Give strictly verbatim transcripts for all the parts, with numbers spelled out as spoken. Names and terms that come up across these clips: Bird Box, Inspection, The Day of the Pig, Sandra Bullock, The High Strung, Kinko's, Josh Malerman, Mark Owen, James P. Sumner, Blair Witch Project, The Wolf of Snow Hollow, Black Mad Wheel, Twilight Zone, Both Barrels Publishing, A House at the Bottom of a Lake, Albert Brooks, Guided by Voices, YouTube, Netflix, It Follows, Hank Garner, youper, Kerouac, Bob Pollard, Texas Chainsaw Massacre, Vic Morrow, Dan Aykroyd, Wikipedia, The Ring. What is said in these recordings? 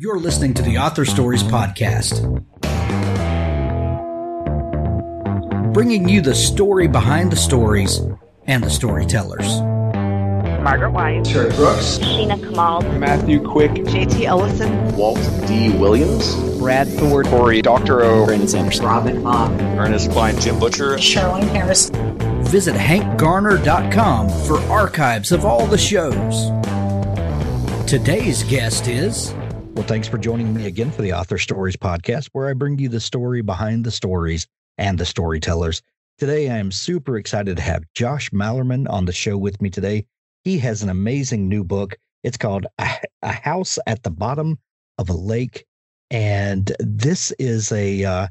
You're listening to the Author Stories Podcast, bringing you the story behind the stories and the storytellers. Margaret White, Terry Brooks, Sheena Kamal, Matthew Quick, J T Ellison, Walt D. Williams, Brad Thor, Corey Doctorow, Brandon Sanderson, Robin Mock, Ernest Klein, Jim Butcher, Charlene Harris. Visit hank garner dot com for archives of all the shows. Today's guest is... Well, thanks for joining me again for the Author Stories Podcast, where I bring you the story behind the stories and the storytellers. Today, I am super excited to have Josh Malerman on the show with me today. He has an amazing new book. It's called A House at the Bottom of a Lake, and this is a uh,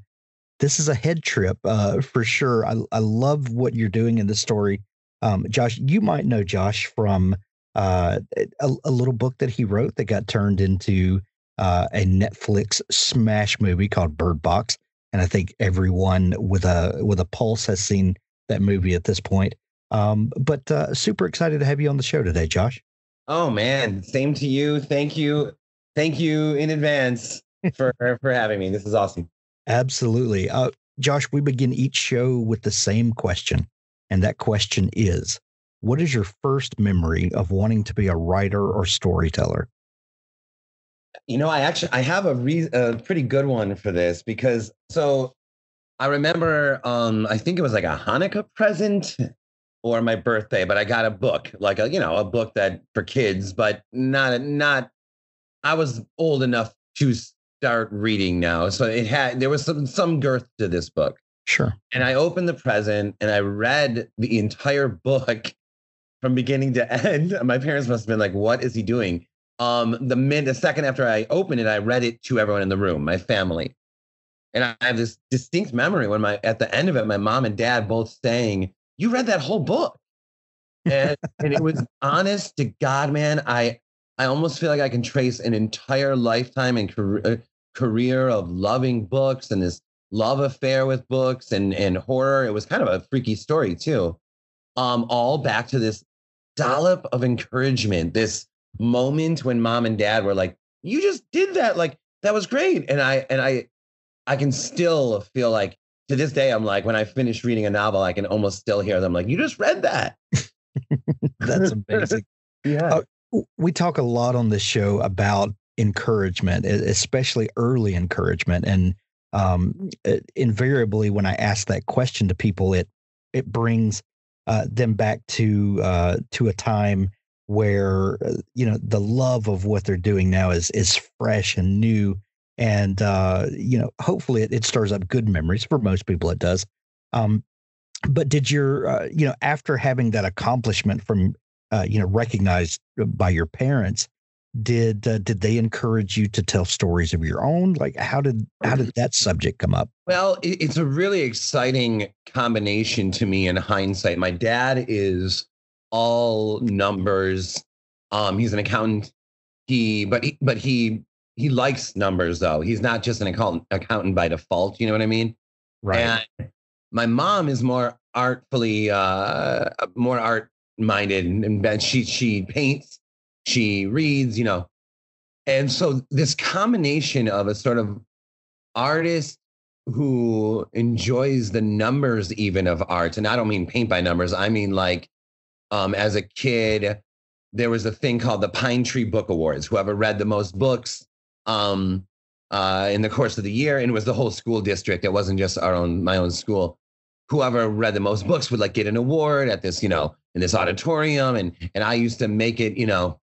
this is a head trip uh, for sure. I, I love what you're doing in this story, um, Josh. You might know Josh from uh, a, a little book that he wrote that got turned into Uh, a Netflix smash movie called Bird Box, and I think everyone with a with a pulse has seen that movie at this point. Um, but uh, super excited to have you on the show today, Josh. Oh man, same to you. Thank you, thank you in advance for for having me. This is awesome. Absolutely, uh, Josh. We begin each show with the same question, and that question is: what is your first memory of wanting to be a writer or storyteller? You know, I actually I have a, re- a pretty good one for this because so I remember um, I think it was like a Hanukkah present or my birthday, but I got a book like, a you know, a book that for kids, but not not I was old enough to start reading now. So it had there was some some girth to this book. Sure. And I opened the present and I read the entire book from beginning to end. My parents must have been like, what is he doing? Um, the minute, the second after I opened it, I read it to everyone in the room, my family. And I have this distinct memory when my, at the end of it, my mom and dad both saying, you read that whole book. And, and it was honest to God, man, I, I almost feel like I can trace an entire lifetime and career, career of loving books and this love affair with books and, and horror. It was kind of a freaky story too. Um, all back to this dollop of encouragement, this moment when mom and dad were like, you just did that, like that was great. And I and I I can still feel like to this day, I'm like, when I finish reading a novel, I can almost still hear them like, you just read that. That's amazing. Yeah. Uh, we talk a lot on this show about encouragement, especially early encouragement. And um invariably when I ask that question to people, it it brings uh them back to uh to a time where, you know, the love of what they're doing now is is fresh and new. And, uh, you know, hopefully it, it stirs up good memories. For most people, it does. Um, but did your, uh, you know, after having that accomplishment from, uh, you know, recognized by your parents, did uh, did they encourage you to tell stories of your own? Like, how did how did that subject come up? Well, it, it's a really exciting combination to me in hindsight. My dad is all numbers. Um, he's an accountant. He, but he, but he, he likes numbers though. He's not just an accountant, accountant by default. You know what I mean? Right. And my mom is more artfully, uh, more art minded, and she she paints, she reads, you know, and so this combination of a sort of artist who enjoys the numbers even of art, and I don't mean paint by numbers. I mean like. Um, as a kid, there was a thing called the Pine Tree Book Awards. Whoever read the most books um, uh, in the course of the year, and it was the whole school district. It wasn't just our own, my own school. Whoever read the most books would like get an award at this, you know, in this auditorium. And and I used to make it, you know,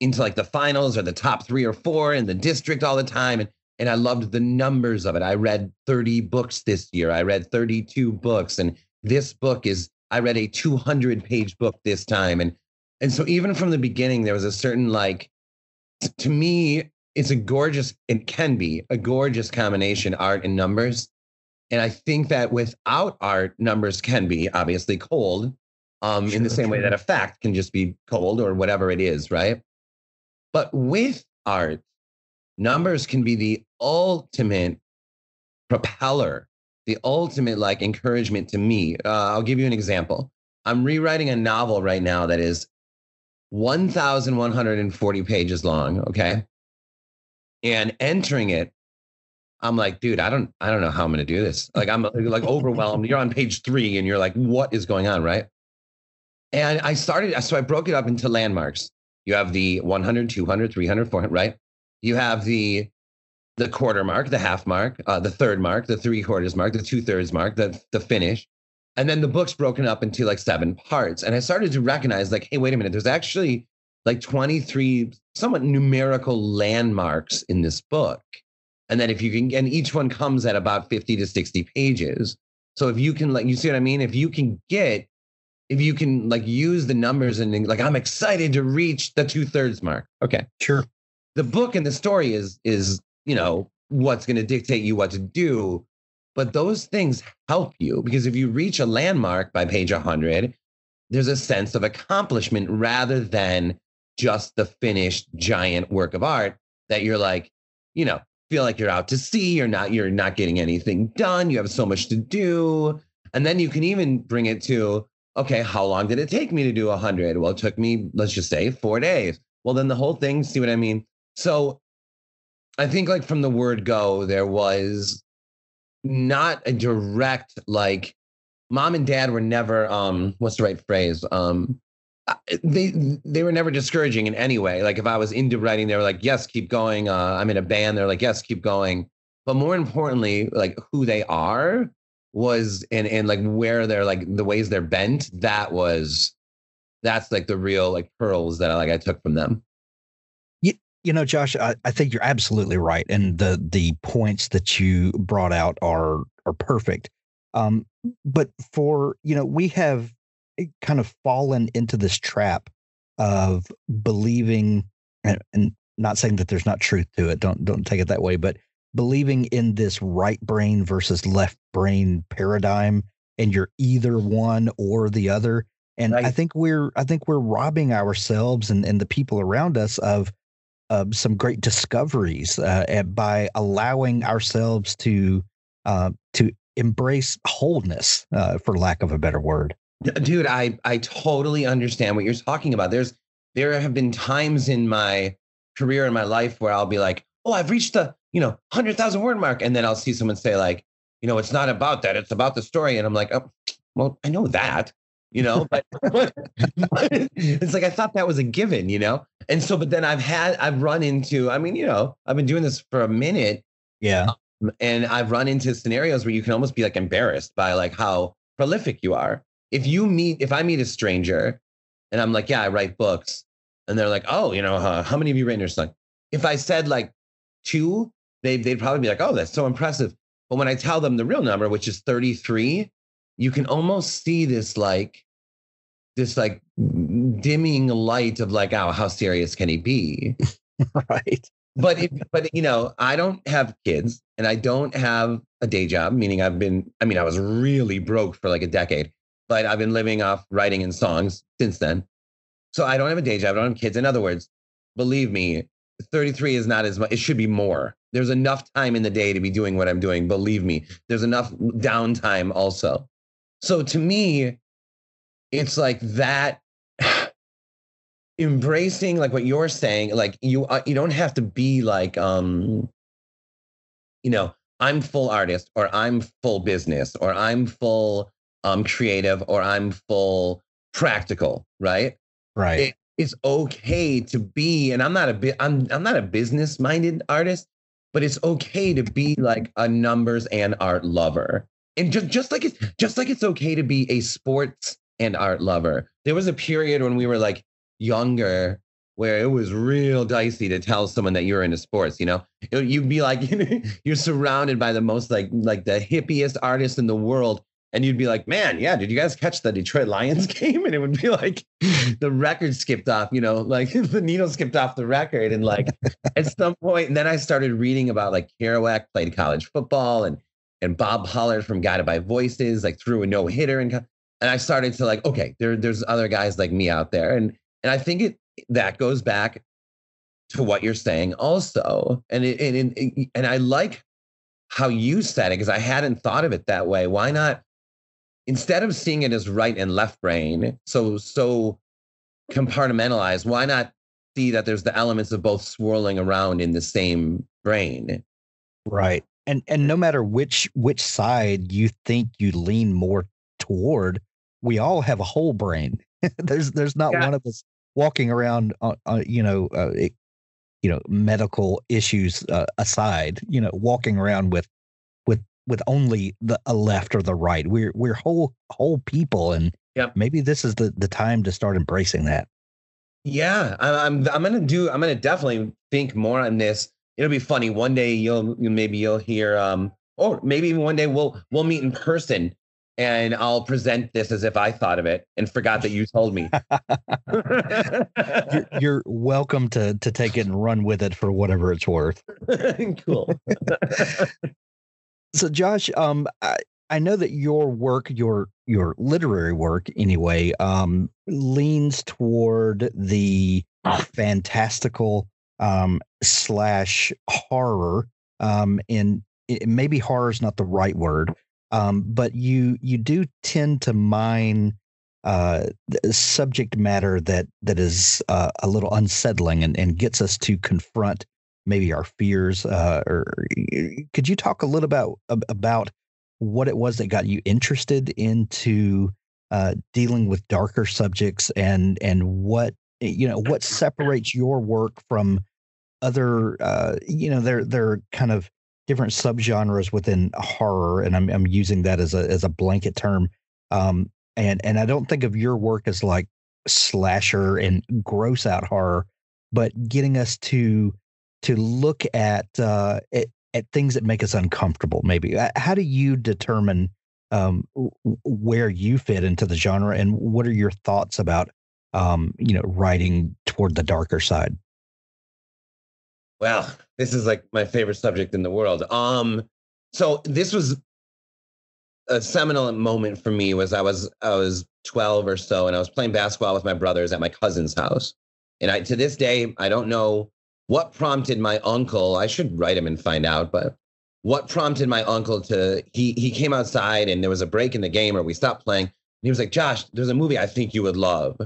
into like the finals or the top three or four in the district all the time. And and I loved the numbers of it. I read thirty books this year. I read thirty-two books, and this book is. I read a two hundred page book this time. And and so even from the beginning, there was a certain like, to me, it's a gorgeous, it can be a gorgeous combination, art and numbers. And I think that without art, numbers can be obviously cold um, sure, in the same way that a fact can just be cold or whatever it is, right? But with art, numbers can be the ultimate propeller, the ultimate like encouragement to me. Uh, I'll give you an example. I'm rewriting a novel right now that is eleven forty pages long. Okay. And entering it, I'm like, dude, I don't, I don't know how I'm going to do this. Like, I'm like overwhelmed. You're on page three and you're like, what is going on? Right. And I started, so I broke it up into landmarks. You have the one hundred, two hundred, three hundred, four hundred, right? You have the, the quarter mark, the half mark, uh, the third mark, the three quarters mark, the two thirds mark, the, the finish. And then the book's broken up into like seven parts. And I started to recognize like, hey, wait a minute, there's actually like twenty-three somewhat numerical landmarks in this book. And then if you can, and each one comes at about fifty to sixty pages. So if you can, like, you see what I mean? If you can get, if you can like use the numbers and like, I'm excited to reach the two thirds mark. Okay, sure. The book and the story is, is, you know, what's going to dictate you what to do. But those things help you, because if you reach a landmark by page one hundred, there's a sense of accomplishment rather than just the finished giant work of art that you're like, you know, feel like you're out to sea, you're not, you're not getting anything done. You have so much to do. And then you can even bring it to, okay, how long did it take me to do one hundred? Well, it took me, let's just say four days. Well, then the whole thing, see what I mean? So I think like from the word go, there was not a direct, like mom and dad were never, um, what's the right phrase? Um, they they were never discouraging in any way. Like if I was into writing, they were like, yes, keep going. Uh, I'm in a band. They're like, yes, keep going. But more importantly, like who they are was, and, and like where they're like the ways they're bent. That was, that's like the real like pearls that I, like I took from them. You, you know, Josh, I, I think you're absolutely right. And the, the points that you brought out are, are perfect. Um, but for, you know, we have kind of fallen into this trap of believing, and, and not saying that there's not truth to it, don't don't take it that way, but believing in this right brain versus left brain paradigm, and you're either one or the other. And right. I think we're I think we're robbing ourselves and, and the people around us of uh, some great discoveries uh, by allowing ourselves to uh, to embrace wholeness, uh, for lack of a better word. Dude, I, I totally understand what you're talking about. There's there have been times in my career, in my life, where I'll be like, oh, I've reached the, you know, one hundred thousand word mark. And then I'll see someone say like, you know, it's not about that. It's about the story. And I'm like, oh, well, I know that, you know, but, but it's like I thought that was a given, you know. And so but then I've had I've run into I mean, you know, I've been doing this for a minute. Yeah. Um, and I've run into scenarios where you can almost be like embarrassed by like how prolific you are. If you meet, if I meet a stranger and I'm like, yeah, I write books, and they're like, oh, you know, uh, how many have you written or something? If I said like two, they, they'd probably be like, oh, that's so impressive. But when I tell them the real number, which is thirty-three, you can almost see this like, this like dimming light of like, oh, how serious can he be? Right. But, if, but you know, I don't have kids and I don't have a day job, meaning I've been, I mean, I was really broke for like a decade. But I've been living off writing and songs since then. So I don't have a day job. I don't have kids. In other words, believe me, thirty-three is not as much. It should be more. There's enough time in the day to be doing what I'm doing. Believe me, there's enough downtime also. So to me, it's like that embracing like what you're saying, like you, uh, you don't have to be like, um, you know, I'm full artist or I'm full business or I'm full I'm creative or I'm full practical, right? Right. It, it's okay to be, and I'm not a bit, I'm I'm not a business minded artist, but it's okay to be like a numbers and art lover, and just just like it's just like it's okay to be a sports and art lover. There was a period when we were like younger where it was real dicey to tell someone that you're into sports. You know, it, you'd be like you're surrounded by the most like like the hippiest artists in the world. And you'd be like, man, yeah, did you guys catch the Detroit Lions game? And it would be like the record skipped off, you know, like the needle skipped off the record. And like at some point, and then I started reading about like Kerouac played college football and and Bob Pollard from Guided by Voices, like threw a no hitter. And and I started to like, OK, there, there's other guys like me out there. And and I think it that goes back to what you're saying also. And it, and, it, and I like how you said it, because I hadn't thought of it that way. Why not? Instead of seeing it as right and left brain, so so compartmentalized, why not see that there's the elements of both swirling around in the same brain. Right. And and no matter which which side you think you lean more toward, we all have a whole brain. there's there's not yeah. one of us walking around, uh, uh, you know, uh, it, you know, medical issues uh, aside, you know, walking around with with with only the a left or the right. We're we're whole whole people, and yep. maybe this is the the time to start embracing that. Yeah, I'm I'm gonna do I'm gonna definitely think more on this. It'll be funny. One day you'll maybe you'll hear, um, or maybe even one day we'll we'll meet in person, and I'll present this as if I thought of it and forgot that you told me. you're, you're welcome to to take it and run with it for whatever it's worth. Cool. So, Josh, um, I, I know that your work, your your literary work, anyway, um, leans toward the fantastical. Um, slash horror, um, and it, maybe horror is not the right word, um, but you you do tend to mine uh, subject matter that that is uh, a little unsettling and, and gets us to confront maybe our fears. Uh, or could you talk a little about about what it was that got you interested into uh, dealing with darker subjects, and and what? You know, what separates your work from other, uh, you know, there there are kind of different subgenres within horror, and I'm I'm using that as a as a blanket term. Um, and and I don't think of your work as like slasher and gross out horror, but getting us to to look at uh, at, at things that make us uncomfortable. Maybe how do you determine um, where you fit into the genre, and what are your thoughts about? Um, you know, writing toward the darker side. Wow, this is like my favorite subject in the world. Um, so this was a seminal moment for me. Was I was I was twelve or so, and I was playing basketball with my brothers at my cousin's house. And I, to this day, I don't know what prompted my uncle. I should write him and find out. But what prompted my uncle to he he came outside, and there was a break in the game, or we stopped playing. And he was like, "Josh, there's a movie I think you would love."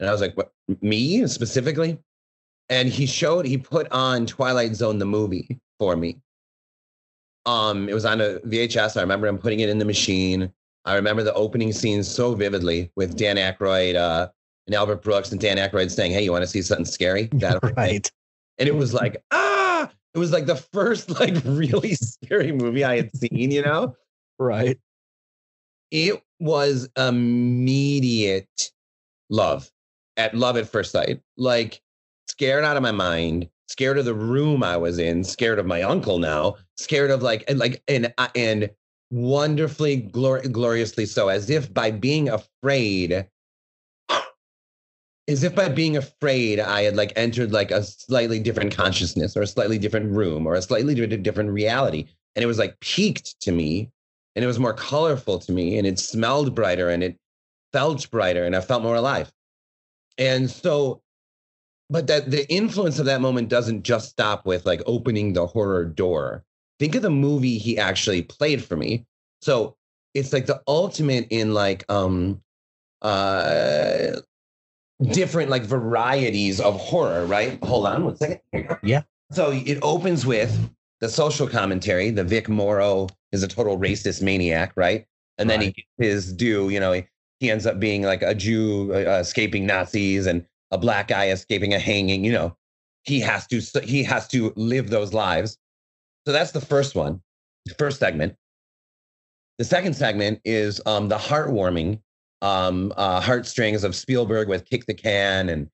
And I was like, "What, me specifically?" And he showed, he put on Twilight Zone, the movie, for me. Um, it was on a V H S. I remember him putting it in the machine. I remember the opening scene so vividly with Dan Aykroyd uh, and Albert Brooks, and Dan Aykroyd saying, "Hey, you want to see something scary?" That right. And it was like, ah, it was like the first like really scary movie I had seen, you know? Right. It was immediate love. At love at first sight, like scared out of my mind, scared of the room I was in, scared of my uncle now, scared of like, and like, and, and wonderfully, glor- gloriously so, as if by being afraid, as if by being afraid, I had like entered like a slightly different consciousness, or a slightly different room, or a slightly different reality. And it was like peaked to me, and it was more colorful to me, and it smelled brighter, and it felt brighter, and I felt more alive. And so, but that the influence of that moment doesn't just stop with like opening the horror door. Think of the movie he actually played for me. So it's like the ultimate in like um, uh, different like varieties of horror, right? Hold on one second. Yeah. So it opens with the social commentary. The Vic Morrow is a total racist maniac, right? And then right. he gets his due, you know, he, He ends up being like a Jew uh, escaping Nazis, and a black guy escaping a hanging. You know, he has to he has to live those lives. So that's the first one, the first segment. The second segment is um, the heartwarming um, uh, heartstrings of Spielberg with Kick the Can and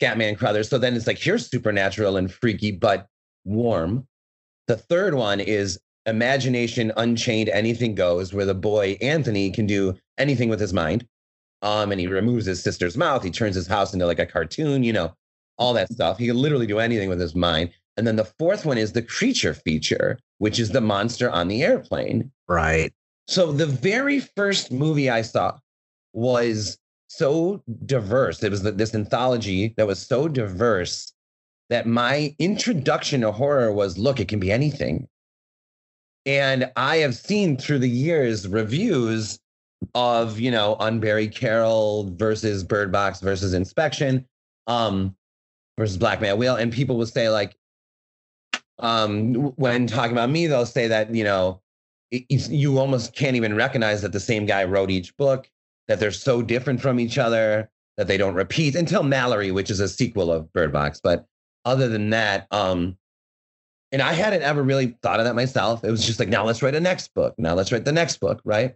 Scatman Crothers. So then it's like, here's supernatural and freaky, but warm. The third one is Imagination Unchained, Anything Goes, where the boy Anthony can do anything with his mind. Um, and he removes his sister's mouth. He turns his house into like a cartoon, you know, all that stuff. He can literally do anything with his mind. And then the fourth one is the creature feature, which is the monster on the airplane. Right. So the very first movie I saw was so diverse. It was this anthology that was so diverse that my introduction to horror was, look, it can be anything. And I have seen through the years reviews of, you know, Unbury Carol versus Bird Box versus Inspection um, versus Black Mad Wheel. And people will say, like, um, when talking about me, they'll say that, you know, it's, you almost can't even recognize that the same guy wrote each book, that they're so different from each other, that they don't repeat until Mallory, which is a sequel of Bird Box. But other than that, um, and I hadn't ever really thought of that myself. It was just like, now let's write a next book. Now let's write the next book, right?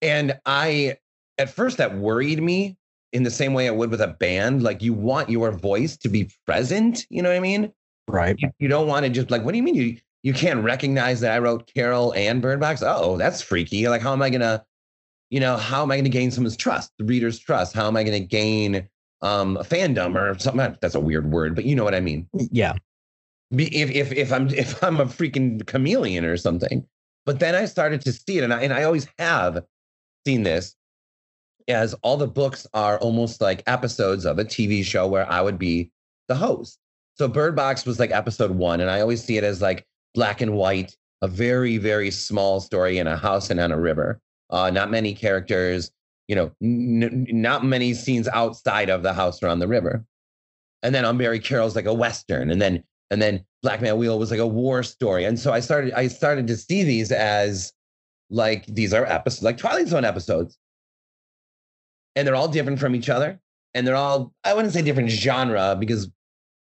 And I, at first, that worried me in the same way it would with a band. Like, you want your voice to be present. You know what I mean? Right. You, you don't want to just like, what do you mean you you can't recognize that I wrote Carol and Bird Box? Oh, that's freaky. Like, how am I going to, you know, how am I going to gain someone's trust, the reader's trust? How am I going to gain um, a fandom or something? That's a weird word, but you know what I mean? Yeah. If if if I'm if I'm a freaking chameleon or something. But then I started to see it, and I and I always have seen this as all the books are almost like episodes of a T V show where I would be the host. So Bird Box was like episode one, and I always see it as like black and white, a very, very small story in a house and on a river. Uh, not many characters, you know, n- not many scenes outside of the house or on the river. And then Unbury Carol's like a Western, and then And then Black Mad Wheel was like a war story. And so I started I started to see these as like, these are episodes, like Twilight Zone episodes. And they're all different from each other. And they're all, I wouldn't say different genre, because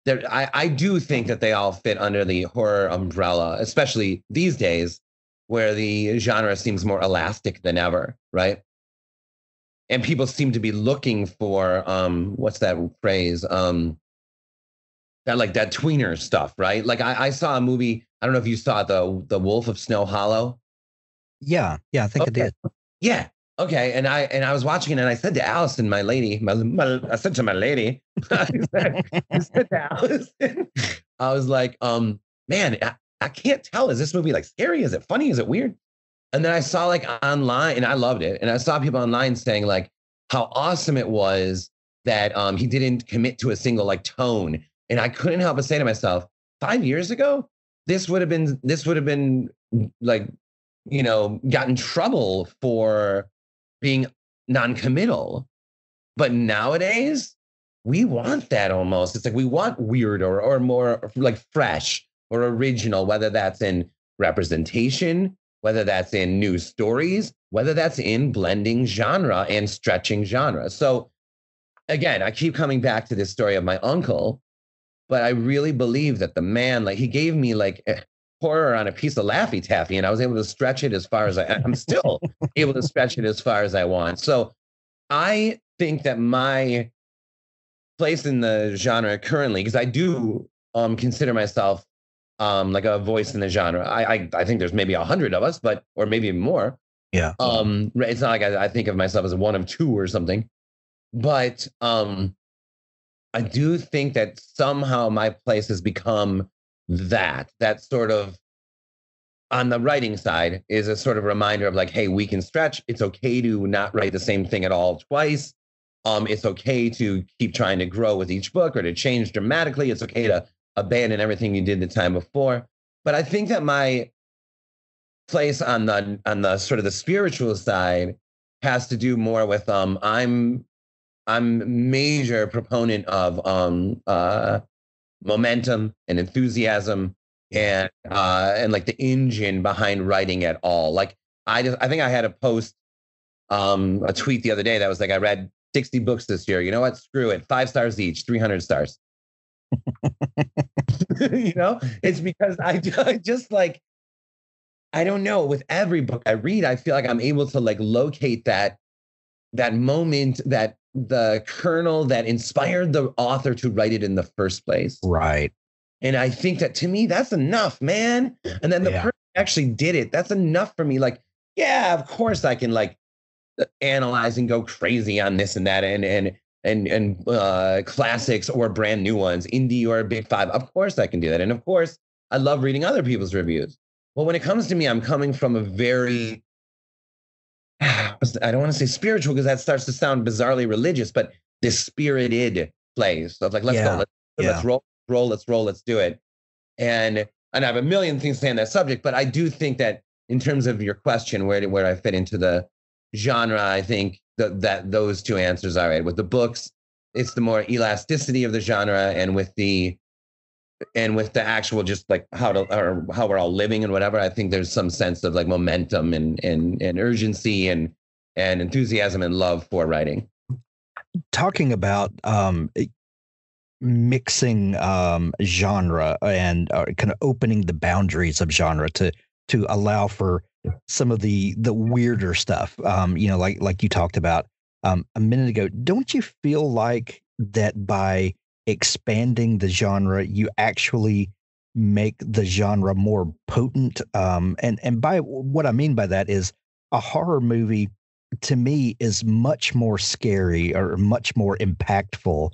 they're, I, I do think that they all fit under the horror umbrella, especially these days where the genre seems more elastic than ever, right? And people seem to be looking for, um, what's that phrase? Um, That like that tweener stuff, right? Like I, I saw a movie. I don't know if you saw the The Wolf of Snow Hollow. Yeah, yeah, I think okay. I did. Yeah, okay. And I and I was watching it, and I said to Allison, my lady, my, my I said to my lady, I, said, I said to Allison, I was like, um, man, I, I can't tell. Is this movie like scary? Is it funny? Is it weird? And then I saw like online, and I loved it. And I saw people online saying like how awesome it was that um he didn't commit to a single like tone. And I couldn't help but say to myself, five years ago, this would have been, this would have been like, you know, gotten trouble for being non-committal. But nowadays, we want that almost. It's like we want weird or or more like fresh or original, whether that's in representation, whether that's in new stories, whether that's in blending genre and stretching genre. So again, I keep coming back to this story of my uncle. But I really believe that the man, like he gave me like horror on a piece of Laffy Taffy, and I was able to stretch it as far as I, I'm still able to stretch it as far as I want. So I think that my place in the genre currently, because I do um, consider myself um, like a voice in the genre. I, I, I think there's maybe a hundred of us, but, or maybe more. Yeah. Um, it's not like I, I think of myself as one of two or something, but um I do think that somehow my place has become that, that sort of on the writing side is a sort of reminder of like, hey, we can stretch. It's okay to not write the same thing at all twice. Um, it's okay to keep trying to grow with each book or to change dramatically. It's okay to abandon everything you did the time before. But I think that my place on the, on the sort of the spiritual side has to do more with, um, I'm, I'm a major proponent of um, uh, momentum and enthusiasm and uh, and like the engine behind writing at all. Like I just, I think I had a post, um, a tweet the other day that was like, I read sixty books this year. You know what? Screw it. Five stars each, three hundred stars. You know, it's because I, I just like, I don't know. With every book I read, I feel like I'm able to like locate that, that moment, that the kernel that inspired the author to write it in the first place. Right. And I think that to me, that's enough, man. And then the yeah. person actually did it. That's enough for me. Like, yeah, of course I can like analyze and go crazy on this and that and, and, and, and uh, classics or brand new ones, indie or big five. Of course I can do that. And of course I love reading other people's reviews. But when it comes to me, I'm coming from a very, I don't want to say spiritual because that starts to sound bizarrely religious, but this spirited place of like, let's yeah. go, let's, yeah. let's roll, roll, let's roll, let's do it. And and I have a million things to say on that subject, but I do think that in terms of your question, where where I fit into the genre, I think that, that those two answers are right. With the books, it's the more elasticity of the genre, and with the and with the actual just like how to or how we're all living and whatever, I think there's some sense of like momentum and and and urgency and and enthusiasm and love for writing. Talking about um, mixing um, genre and uh, kind of opening the boundaries of genre to to allow for some of the the weirder stuff, um, you know, like like you talked about um, a minute ago. Don't you feel like that by expanding the genre, you actually make the genre more potent? Um, and and by what I mean by that is a horror movie, to me, is much more scary or much more impactful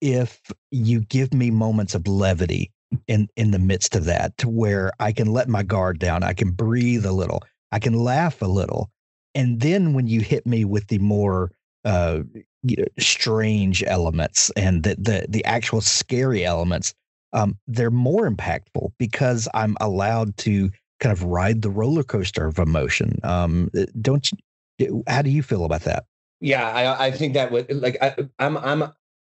if you give me moments of levity in, in the midst of that, to where I can let my guard down, I can breathe a little, I can laugh a little. And then when you hit me with the more uh, you know, strange elements and the, the, the actual scary elements, um, they're more impactful because I'm allowed to kind of ride the roller coaster of emotion. Um, don't you? How do you feel about that? Yeah, I, I think that would like I, I'm I'm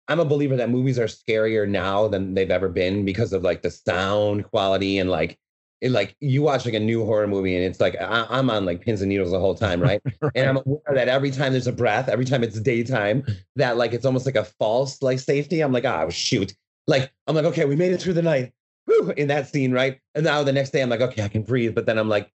I'm a believer that movies are scarier now than they've ever been because of like the sound quality and like it, like you watch like a new horror movie and it's like I, I'm on like pins and needles the whole time, right? Right? And I'm aware that every time there's a breath, every time it's daytime, that like it's almost like a false like safety. I'm like, oh shoot, like I'm like okay, we made it through the night, whew, in that scene, right? And now the next day I'm like okay, I can breathe, but then I'm like,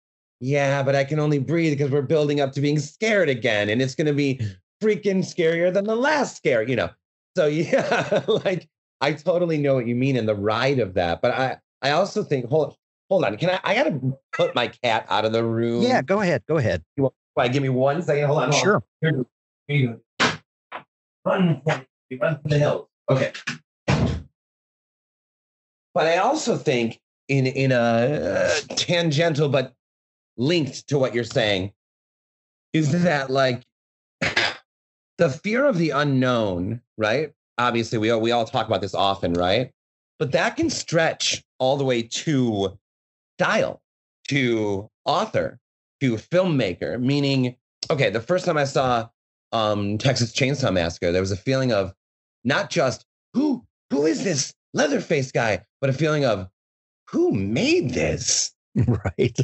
yeah, but I can only breathe because we're building up to being scared again. And it's going to be freaking scarier than the last scare, you know? So yeah, like I totally know what you mean in the ride of that. But I, I also think, hold, hold on. Can I, I got to put my cat out of the room. Yeah, go ahead. Go ahead. You want, wait, give me one second. Hold on. Hold sure. On. Here, here run, run, run for the hills. Okay. But I also think in, in a uh, tangential, but linked to what you're saying, is that like the fear of the unknown, right? Obviously, we all, we all talk about this often, right? But that can stretch all the way to style, to author, to filmmaker, meaning, okay, the first time I saw um, Texas Chainsaw Massacre, there was a feeling of not just who, who is this Leatherface guy, but a feeling of who made this? Right.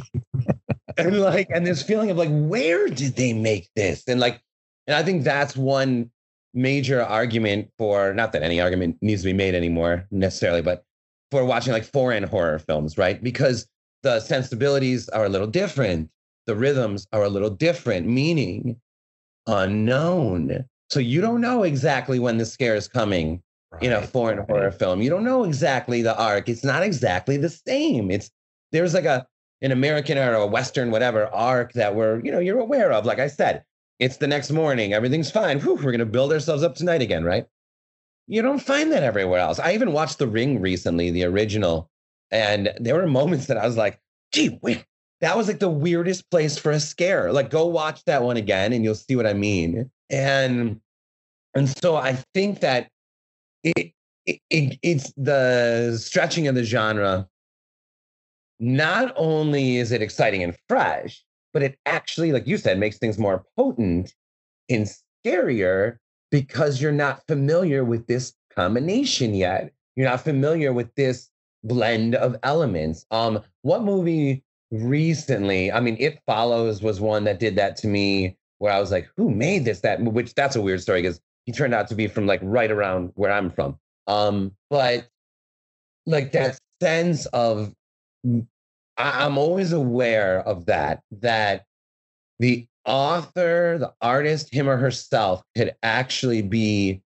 And like, and this feeling of like, where did they make this? And like, and I think that's one major argument for, not that any argument needs to be made anymore necessarily, but for watching like foreign horror films, right? Because the sensibilities are a little different. The rhythms are a little different, meaning unknown. So you don't know exactly when the scare is coming, right, in a foreign right. horror film. You don't know exactly the arc. It's not exactly the same. It's, there's like a, an American or a Western, whatever arc that we're, you know, you're aware of. Like I said, it's the next morning, everything's fine. Whew, we're going to build ourselves up tonight again, right? You don't find that everywhere else. I even watched The Ring recently, the original, and there were moments that I was like, gee, wait, that was like the weirdest place for a scare. Like, go watch that one again and you'll see what I mean. And, and so I think that it, it, it it's the stretching of the genre. Not only is it exciting and fresh, but it actually, like you said, makes things more potent and scarier because you're not familiar with this combination yet. You're not familiar with this blend of elements. Um, what movie recently, I mean, It Follows was one that did that to me, where I was like, who made this? That, which that's a weird story because he turned out to be from like right around where I'm from. Um, but like that sense of, I'm always aware of that, that the author, the artist, him or herself could actually be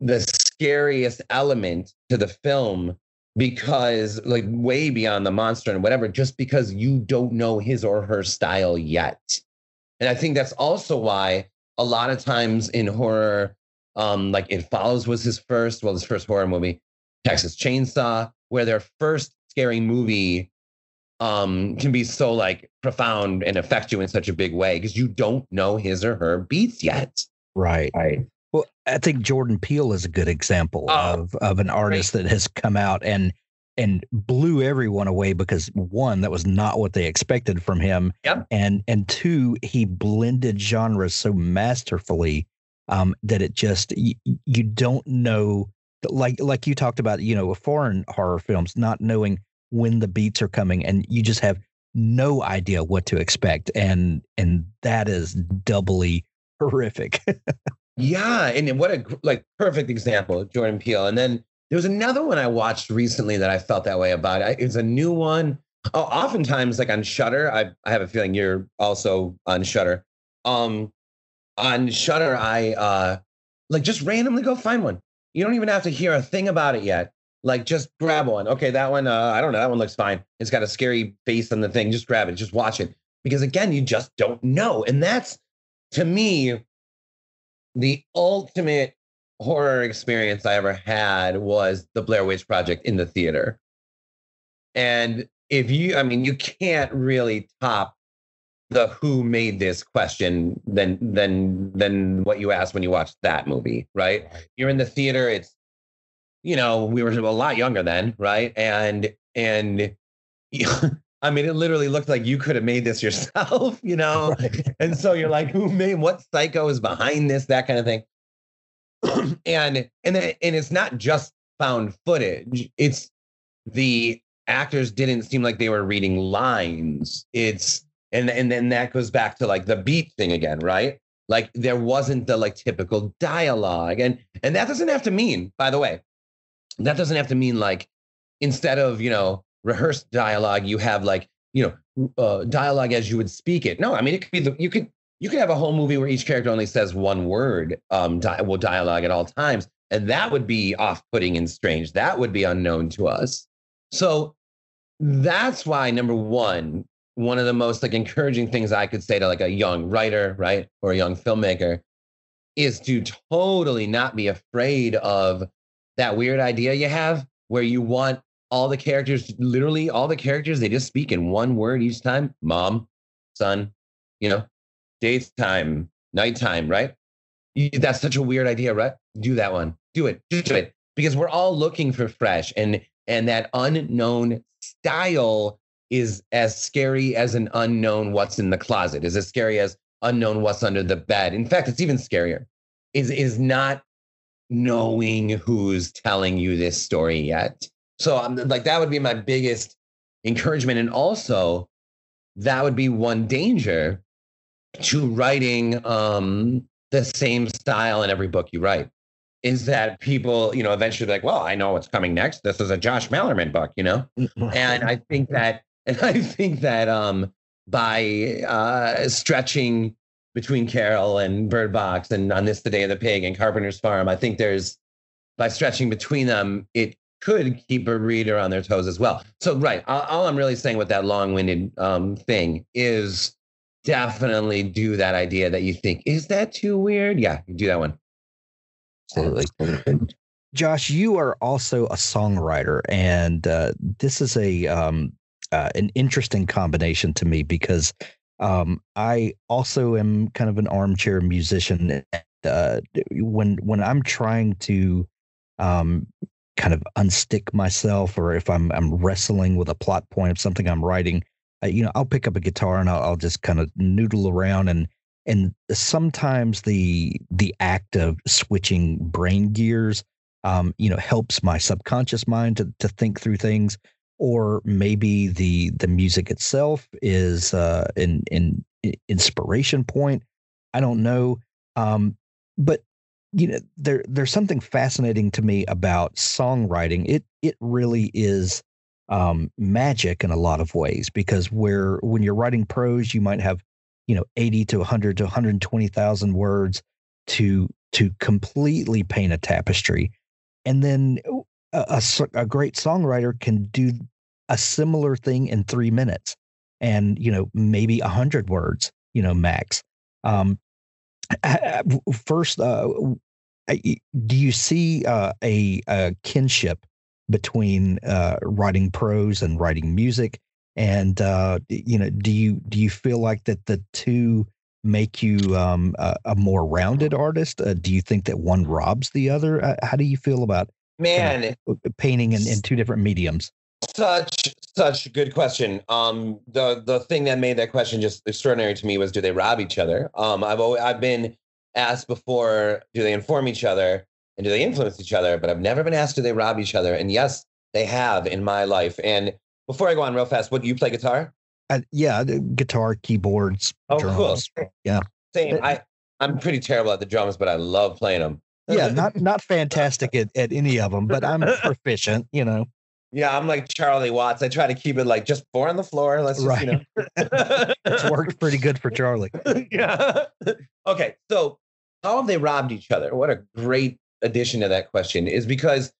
the scariest element to the film because like way beyond the monster and whatever, just because you don't know his or her style yet. And I think that's also why a lot of times in horror, um, like It Follows was his first, well, his first horror movie, Texas Chainsaw, where their first scary movie um, can be so like profound and affect you in such a big way because you don't know his or her beats yet. Right. Right. Well, I think Jordan Peele is a good example oh, of of an artist right. that has come out and and blew everyone away because one, that was not what they expected from him, yep. and and two, he blended genres so masterfully um, that it just you, you don't know like like you talked about, you know, with foreign horror films, not knowing when the beats are coming, and you just have no idea what to expect, and and that is doubly horrific. Yeah, and what a like perfect example of Jordan Peele. And then there was another one I watched recently that I felt that way about. I, it was a new one. Oh, oftentimes, like on Shudder, I, I have a feeling you're also on Shudder. Um, on Shudder, I uh, like just randomly go find one. You don't even have to hear a thing about it yet. Like just grab one. Okay, that one. Uh, I don't know. That one looks fine. It's got a scary face on the thing. Just grab it. Just watch it. Because again, you just don't know. And that's, to me, the ultimate horror experience I ever had was the Blair Witch Project in the theater. And if you, I mean, you can't really top the who made this question than than than what you asked when you watched that movie, right? You're in the theater. It's, you know, we were a lot younger then, right? And and I mean, it literally looked like you could have made this yourself, you know? Right. And so you're like, who made, what psycho is behind this, that kind of thing. And and then, and it's not just found footage. It's the actors didn't seem like they were reading lines. It's and and then that goes back to like the beat thing again, right? Like there wasn't the like typical dialogue, and and that doesn't have to mean, by the way, that doesn't have to mean like instead of, you know, rehearsed dialogue, you have like, you know, uh, dialogue as you would speak it. No, I mean it could be the, you could. You could have a whole movie where each character only says one word, um, di- will dialogue at all times. And that would be off-putting and strange. That would be unknown to us. So that's why, number one, one of the most like encouraging things I could say to like a young writer, right, or a young filmmaker is to totally not be afraid of that weird idea you have where you want all the characters, literally all the characters, they just speak in one word each time. Mom, son, you know. Daytime, nighttime, right? That's such a weird idea, right? Do that one. Do it. Do it. Because we're all looking for fresh. And and that unknown style is as scary as an unknown what's in the closet, is as scary as unknown what's under the bed. In fact, it's even scarier. Is is not knowing who's telling you this story yet. So I'm like, that would be my biggest encouragement. And also, that would be one danger to writing um, the same style in every book you write, is that people, you know, eventually like, well, I know what's coming next. This is a Josh Malerman book, you know? And I think that, and I think that um, by uh, stretching between Carol and Bird Box and on this, The Day of the Pig and Carpenter's Farm, I think there's, by stretching between them, it could keep a reader on their toes as well. So, right. All, all I'm really saying with that long-winded um, thing is, definitely do that idea that you think, is that too weird? Yeah, do that one. Absolutely. Josh, you are also a songwriter, and uh, this is a um, uh, an interesting combination to me because um, I also am kind of an armchair musician. Uh, when when I'm trying to um, kind of unstick myself, or if I'm I'm wrestling with a plot point of something I'm writing, you know, I'll pick up a guitar and I'll, I'll just kind of noodle around, and and sometimes the the act of switching brain gears, um, you know, helps my subconscious mind to to think through things, or maybe the the music itself is uh, an, an inspiration point. I don't know, um, but you know, there there's something fascinating to me about songwriting. It it really is. Um, magic in a lot of ways, because where when you're writing prose, you might have, you know, eighty to one hundred to one hundred twenty thousand words to to completely paint a tapestry, and then a, a, a great songwriter can do a similar thing in three minutes, and you know, maybe a hundred words, you know, max. Um, I, I, first, uh, I, do you see uh, a, a kinship between uh, writing prose and writing music, and uh, you know, do you do you feel like that the two make you um, a, a more rounded artist? Uh, do you think that one robs the other? Uh, how do you feel about man you know, painting in, in two different mediums? Such such good question. Um, the the thing that made that question just extraordinary to me was, do they rob each other? Um, I've always, I've been asked before, do they inform each other? and do they influence each other? But I've never been asked, do they rob each other? And yes, they have in my life. And before I go on real fast, what, do you play guitar? Uh, yeah, guitar, keyboards, oh, drums. Cool. Yeah. Same. I, I'm pretty terrible at the drums, but I love playing them. Yeah, not not fantastic at, at any of them, but I'm proficient, you know. Yeah, I'm like Charlie Watts. I try to keep it like just four on the floor. Let's just, right. you know. It's worked pretty good for Charlie. Yeah. Okay, so how have they robbed each other? What a great addition to that question is because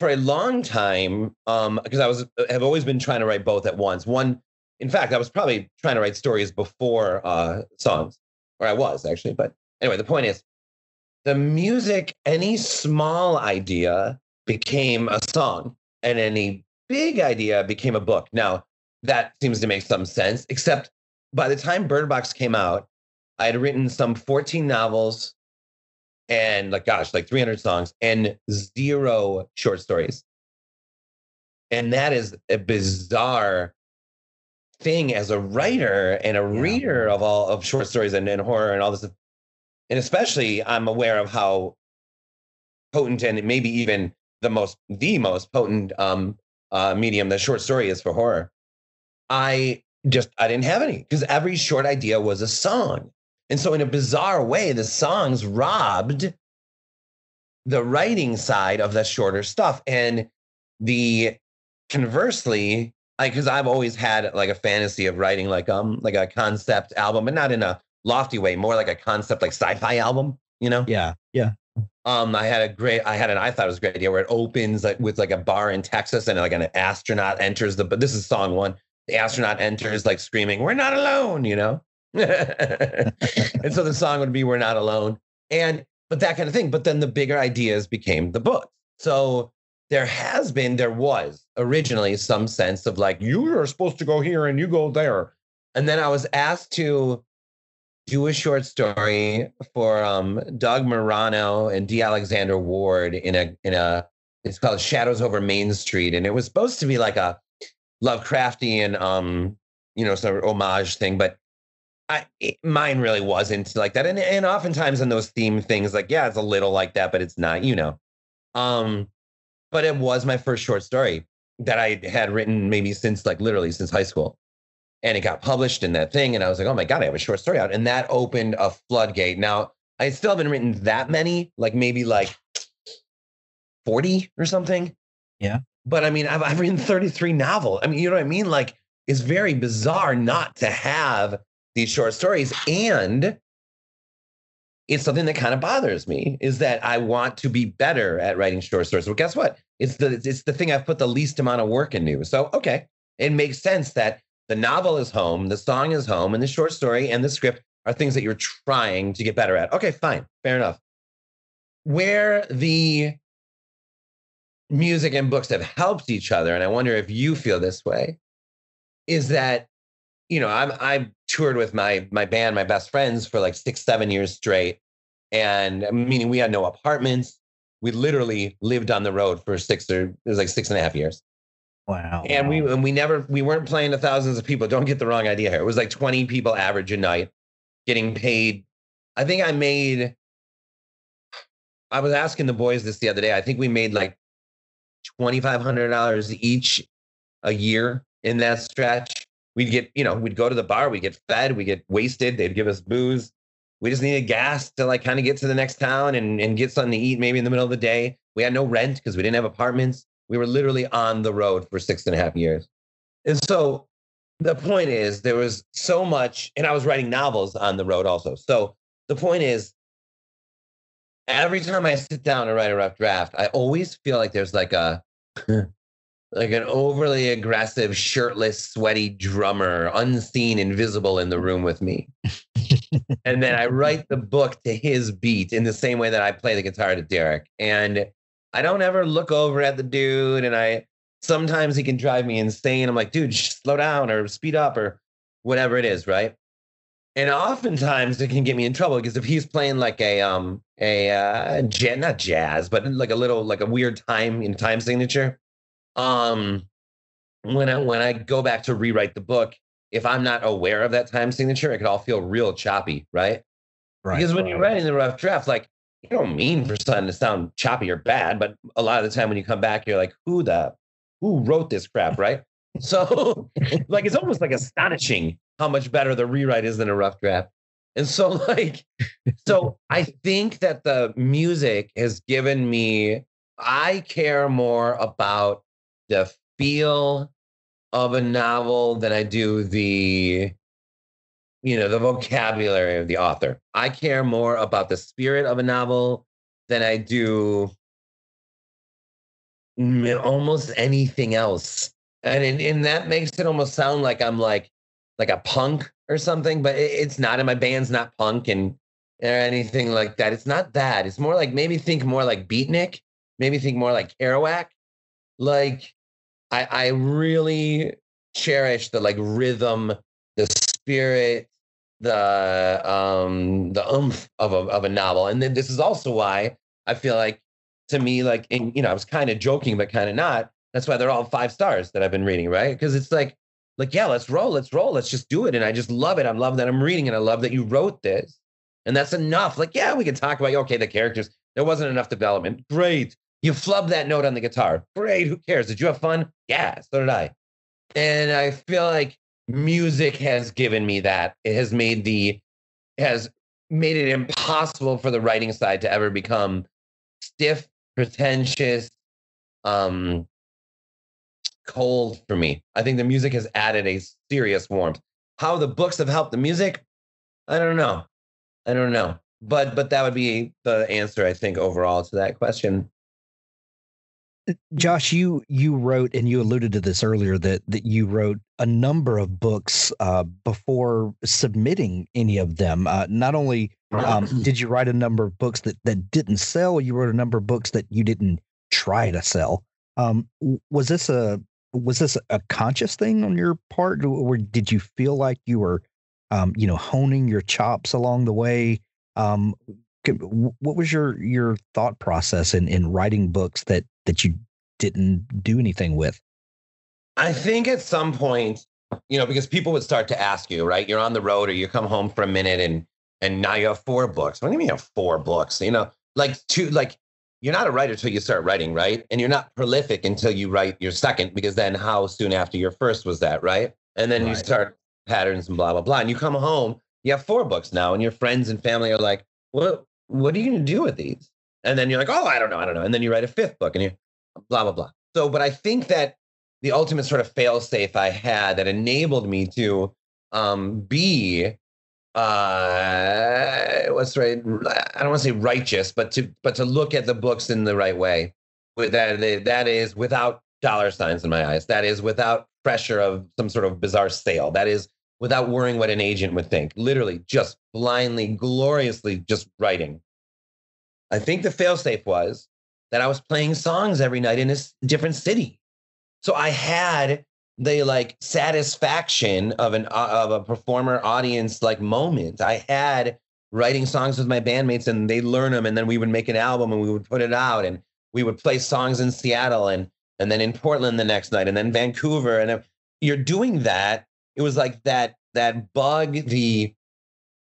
for a long time, um, because I was have always been trying to write both at once. One, in fact, I was probably trying to write stories before uh, songs, or I was actually. But anyway, the point is, the music, any small idea became a song, and any big idea became a book. Now, that seems to make some sense, except by the time Bird Box came out, I had written some fourteen novels and, like, gosh, like three hundred songs and zero short stories. And that is a bizarre thing as a writer and a yeah. reader of all of short stories and, and horror and all this. And especially I'm aware of how potent and maybe even the most, the most potent um, uh, medium the short story is for horror. I just, I didn't have any because every short idea was a song. And so in a bizarre way, the songs robbed the writing side of the shorter stuff. And the conversely, because I've always had like a fantasy of writing like um like a concept album, but not in a lofty way, more like a concept, like sci-fi album, you know? Yeah, yeah. Um, I had a great, I had an, I thought it was a great idea where it opens like, with like a bar in Texas and like an astronaut enters the, but this is song one, the astronaut enters like screaming, "We're not alone," you know? And so the song would be, "We're not alone." And, but that kind of thing. But then the bigger ideas became the book. So there has been, there was originally some sense of like, you are supposed to go here and you go there. And then I was asked to do a short story for um, Doug Marano and D. Alexander Ward in a, in a, it's called Shadows Over Main Street. And it was supposed to be like a Lovecraftian, um, you know, sort of homage thing, but I, it, mine really wasn't like that. And, and oftentimes in those theme things, like, yeah, it's a little like that, but it's not, you know. Um, but it was my first short story that I had written maybe since like literally since high school. And it got published in that thing. And I was like, oh my God, I have a short story out. And that opened a floodgate. Now, I still haven't written that many, like maybe like forty or something. Yeah. But I mean, I've, I've written thirty-three novels. I mean, you know what I mean? Like, it's very bizarre not to have these short stories. And it's something that kind of bothers me is that I want to be better at writing short stories. Well, guess what? It's the, it's the thing I've put the least amount of work into. So, okay, it makes sense that the novel is home, the song is home, and the short story and the script are things that you're trying to get better at. Okay, fine. Fair enough. Where the music and books have helped each other, and I wonder if you feel this way, is that, you know, I'm, I've toured with my my band, my best friends, for like six, seven years straight, and meaning we had no apartments. We literally lived on the road for six or, it was like six and a half years. Wow. And we and we never we weren't playing to thousands of people. Don't get the wrong idea here. It was like twenty people average a night getting paid. I think I made I was asking the boys this the other day. I think we made like twenty-five hundred dollars each a year in that stretch. We'd get, you know, we'd go to the bar, we'd get fed, we'd get wasted, they'd give us booze. We just needed gas to like kind of get to the next town and, and get something to eat maybe in the middle of the day. We had no rent because we didn't have apartments. We were literally on the road for six and a half years. And so the point is there was so much, and I was writing novels on the road also. So the point is every time I sit down and write a rough draft, I always feel like there's like a, like an overly aggressive, shirtless, sweaty drummer, unseen, invisible in the room with me. And then I write the book to his beat in the same way that I play the guitar to Derek. And I don't ever look over at the dude, and I sometimes he can drive me insane. I'm like, dude, sh- slow down or speed up or whatever it is, right? And oftentimes it can get me in trouble because if he's playing like a um a uh, j- not jazz, but like a little like a weird time in time signature, um when I when I go back to rewrite the book, if I'm not aware of that time signature, it could all feel real choppy, right? Right. Because when right. you're writing the rough draft, like. you don't mean for something to sound choppy or bad, but a lot of the time when you come back, you're like, who the, who wrote this crap, right? So like, it's almost like astonishing how much better the rewrite is than a rough draft. And so like, so I think that the music has given me, I care more about the feel of a novel than I do the, you know, the vocabulary of the author. I care more about the spirit of a novel than I do almost anything else. And, and, and that makes it almost sound like I'm like, like a punk or something, but it, it's not, and my band's not punk and or anything like that. It's not that. It's more like, maybe think more like beatnik, maybe think more like Kerouac. Like I, I really cherish the like rhythm, the spirit, the um, the oomph of a of a novel. And then this is also why I feel like, to me, like, in, you know, I was kind of joking, but kind of not. That's why they're all five stars that I've been reading, right? Because it's like, like, yeah, let's roll, let's roll, let's just do it. And I just love it. I love that I'm reading, and I love that you wrote this. And that's enough. Like, yeah, we can talk about, okay, the characters, there wasn't enough development. Great. You flubbed that note on the guitar. Great. Who cares? Did you have fun? Yeah, so did I. And I feel like music has given me that. It has made the, has made it impossible for the writing side to ever become stiff, pretentious, um, cold for me. I think the music has added a serious warmth. How the books have helped the music, I don't know. I don't know. But but that would be the answer, I think, overall to that question. Josh, you you wrote, and you alluded to this earlier, that that you wrote a number of books uh, before submitting any of them. Uh, not only um, did you write a number of books that that didn't sell, you wrote a number of books that you didn't try to sell. Um, was this a was this a conscious thing on your part, or did you feel like you were, um, you know, honing your chops along the way? Um, what was your your thought process in, in writing books that that you didn't do anything with? I think at some point, you know, because people would start to ask you, right? You're on the road, or you come home for a minute, and and now you have four books. What do you mean you have four books? You know, like two, like. You're not a writer until you start writing, right? And you're not prolific until you write your second, because then how soon after your first was that, right? And then right. You start patterns and blah, blah, blah. And you come home, you have four books now, and your friends and family are like, what, what are you going to do with these? And then you're like, oh, I don't know, I don't know. And then you write a fifth book, and you blah, blah, blah. So, but I think that the ultimate sort of fail-safe I had that enabled me to um, be... Uh, what's right? I don't want to say righteous, but to but to look at the books in the right way. With that, that is without dollar signs in my eyes. That is without pressure of some sort of bizarre sale. That is without worrying what an agent would think. Literally, just blindly, gloriously, just writing. I think the failsafe was that I was playing songs every night in a different city, so I had the like satisfaction of an uh, of a performer audience like moment. I had writing songs with my bandmates, and they learn them, and then we would make an album, and we would put it out, and we would play songs in Seattle, and and then in Portland the next night, and then Vancouver. And if you're doing that, it was like that that bug, the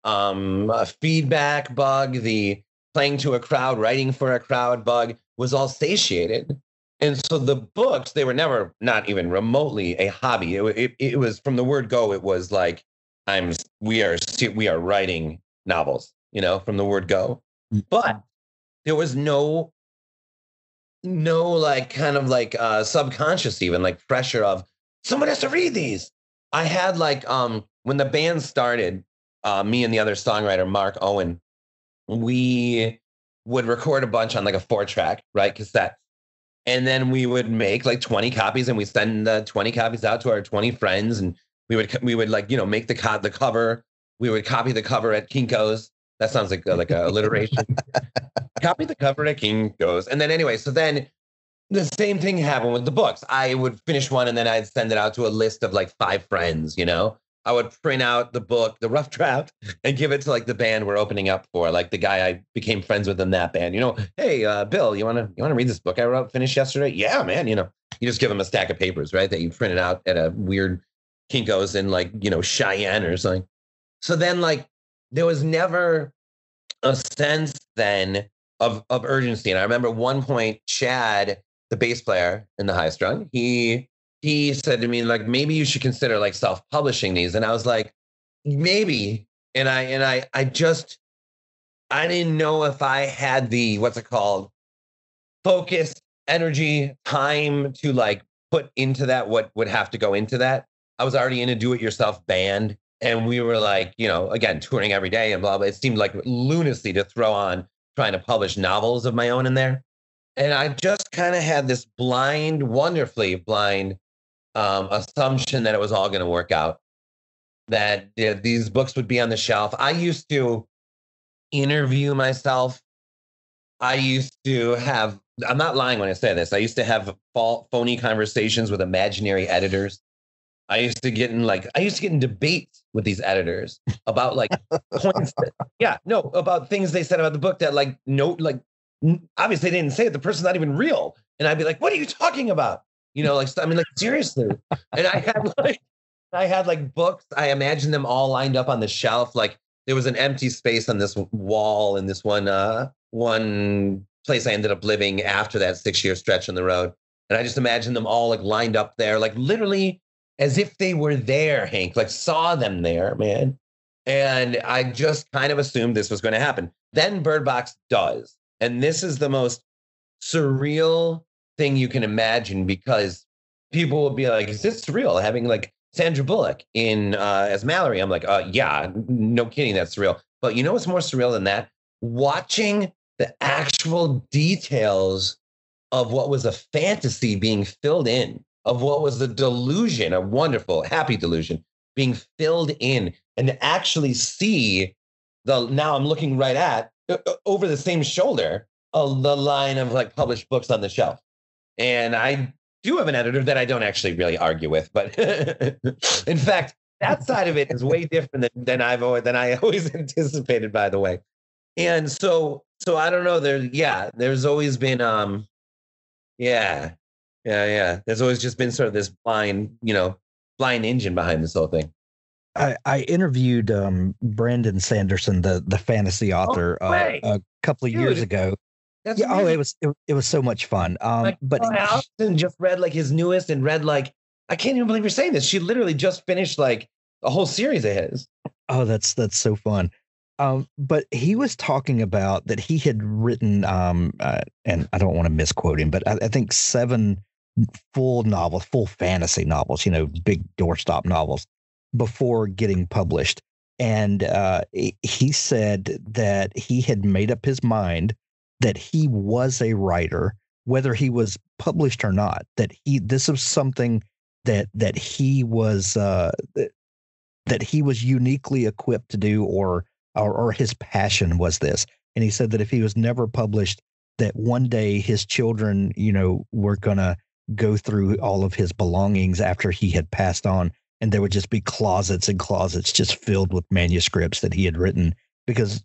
um uh, feedback bug, the playing to a crowd, writing for a crowd bug was all satiated. And so the books, they were never, not even remotely, a hobby. It, it, it was from the word go. It was like, I'm, we are, we are writing novels, you know, from the word go. But there was no, no like kind of like uh, subconscious even like pressure of someone has to read these. I had like um, when the band started, uh, me and the other songwriter, Mark Owen, we would record a bunch on like a four track, right? Cassette. And then we would make like twenty copies, and we send the twenty copies out to our twenty friends. And we would, we would like, you know, make the co- the cover. We would copy the cover at Kinko's. That sounds like, like a alliteration. Copy the cover at Kinko's. And then anyway, so then the same thing happened with the books. I would finish one, and then I'd send it out to a list of like five friends, you know. I would print out the book, the rough draft, and give it to like the band we're opening up for, like the guy I became friends with in that band. You know, hey, uh, Bill, you want to you want to read this book I wrote, finished yesterday? Yeah, man. You know, you just give them a stack of papers, right? That you printed out at a weird Kinko's in like, you know, Cheyenne or something. So then like there was never a sense then of of urgency. And I remember at one point, Chad, the bass player in The High Strung, he he said to me, like, maybe you should consider like self-publishing these. And I was like, maybe. And I and I I just I didn't know if I had the what's it called focus, energy, time to like put into that what would have to go into that. I was already in a do-it-yourself band, and we were like, you know, again, touring every day and blah, blah. It seemed like lunacy to throw on trying to publish novels of my own in there. And I just kind of had this blind, wonderfully blind um, assumption that it was all going to work out, that uh, these books would be on the shelf. I used to interview myself. I used to have, I'm not lying when I say this, I used to have phony conversations with imaginary editors. I used to get in like, I used to get in debates with these editors about like points. That, yeah, no, about things they said about the book that like, no, like, obviously they didn't say it. The person's not even real. And I'd be like, what are you talking about? You know, like, I mean, like, seriously. And I had like, I had like books. I imagined them all lined up on the shelf. Like there was an empty space on this wall in this one, uh, one place I ended up living after that six year stretch on the road. And I just imagined them all like lined up there, like literally, as if they were there, Hank, like saw them there, man. And I just kind of assumed this was going to happen. Then Bird Box does. And this is the most surreal thing you can imagine, because people will be like, is this surreal? Having like Sandra Bullock in uh, as Mallory. I'm like, uh, yeah, no kidding. That's surreal. But you know what's more surreal than that? Watching the actual details of what was a fantasy being filled in, of what was the delusion, a wonderful, happy delusion, being filled in, and to actually see the, now I'm looking right at, over the same shoulder, uh, the line of like published books on the shelf. And I do have an editor that I don't actually really argue with, but in fact, that side of it is way different than, than I've always, than I always anticipated, by the way. And so, so I don't know, there, yeah, there's always been, um, yeah, Yeah, yeah. There's always just been sort of this blind, you know, blind engine behind this whole thing. I, I interviewed um, Brandon Sanderson, the the fantasy author, oh, uh, a couple of Dude, years ago. That's yeah, amazing. Oh, it was it, it was so much fun. Um, like, but I just read like his newest and read like I can't even believe you're saying this. She literally just finished like a whole series of his. Oh, that's that's so fun. Um, but he was talking about that he had written, um, uh, and I don't want to misquote him, but I, I think seven. full novels, full fantasy novels, you know, big doorstop novels before getting published. And uh, he said that he had made up his mind that he was a writer, whether he was published or not, that he this was something that that he was uh, that he was uniquely equipped to do, or, or or his passion was this. And he said that if he was never published, that one day his children, you know, were going to go through all of his belongings after he had passed on, and there would just be closets and closets just filled with manuscripts that he had written, because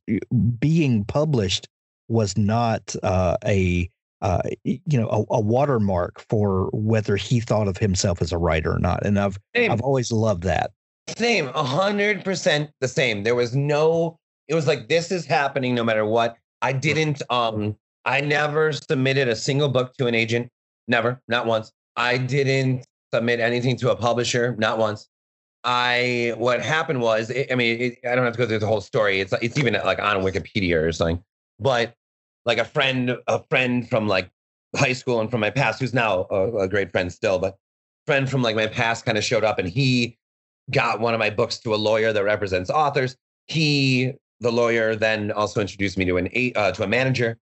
being published was not uh, a uh, you know a, a watermark for whether he thought of himself as a writer or not. And I've same. I've always loved that. Same, a hundred percent the same. There was no. It was like, this is happening no matter what. I didn't. Um, I never submitted a single book to an agent. Never, not once. I didn't submit anything to a publisher, not once. I, what happened was, it, I mean, it, I don't have to go through the whole story. It's it's even like on Wikipedia or something. But like a friend, a friend from like high school and from my past, who's now a, a great friend still, but friend from like my past kind of showed up, and he got one of my books to a lawyer that represents authors. He, the lawyer, then also introduced me to an uh, to a manager.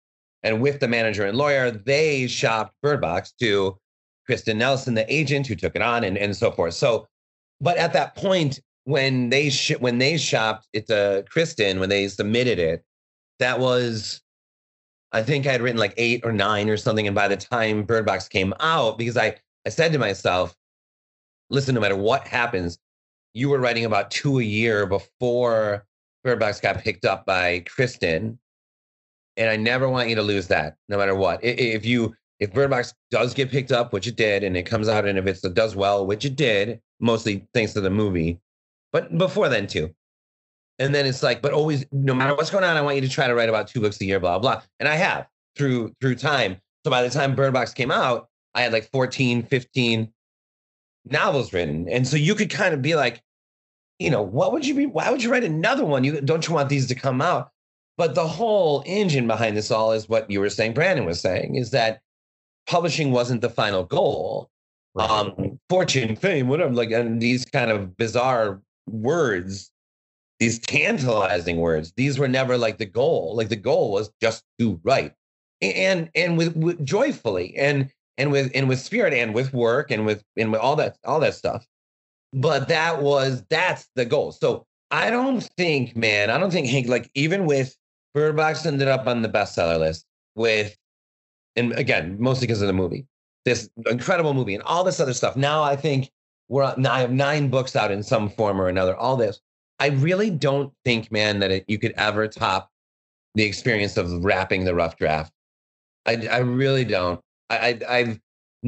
And with the manager and lawyer, they shopped Bird Box to Kristen Nelson, the agent who took it on, and, and so forth. So, but at that point, when they sh- when they shopped it to Kristen, when they submitted it, that was, I think I had written like eight or nine or something. And by the time Bird Box came out, because I, I said to myself, listen, no matter what happens, you were writing about two a year before Bird Box got picked up by Kristen. And I never want you to lose that, no matter what. If you, if Bird Box does get picked up, which it did, and it comes out, and if it does well, which it did, mostly thanks to the movie, but before then too. And then it's like, but always, no matter what's going on, I want you to try to write about two books a year, blah, blah, blah. And I have through through time. So by the time Bird Box came out, I had like fourteen, fifteen novels written. And so you could kind of be like, you know, what would you be? Why would you write another one? You don't you want these to come out? But the whole engine behind this all is what you were saying, Brandon was saying, is that publishing wasn't the final goal. Right. Um, fortune, fame, whatever, like, and these kind of bizarre words, these tantalizing words, these were never like the goal. Like the goal was just to write, and and with, with joyfully, and and with and with spirit, and with work, and with and with all that all that stuff. But that was that's the goal. So I don't think, man, I don't think Hank, like, even with Bird Box ended up on the bestseller list with, and again, mostly because of the movie, this incredible movie, and all this other stuff. Now I think we're now I have nine books out in some form or another. All this. I really don't think, man, that it, you could ever top the experience of wrapping the rough draft. I, I really don't. I, I, I've,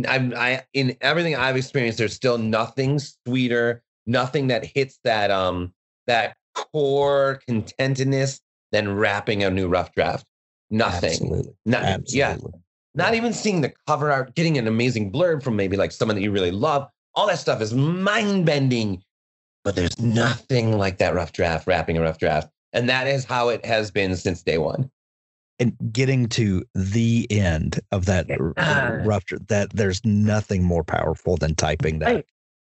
I've, I, in everything I've experienced, there's still nothing sweeter, nothing that hits that, um, that core contentedness than wrapping a new rough draft. Nothing. Absolutely. Not, Absolutely. Yeah. Not even seeing the cover art, getting an amazing blurb from maybe like someone that you really love. All that stuff is mind bending. But there's nothing like that rough draft, wrapping a rough draft. And that is how it has been since day one. And getting to the end of that ah. rough draft, that there's nothing more powerful than typing that. Right.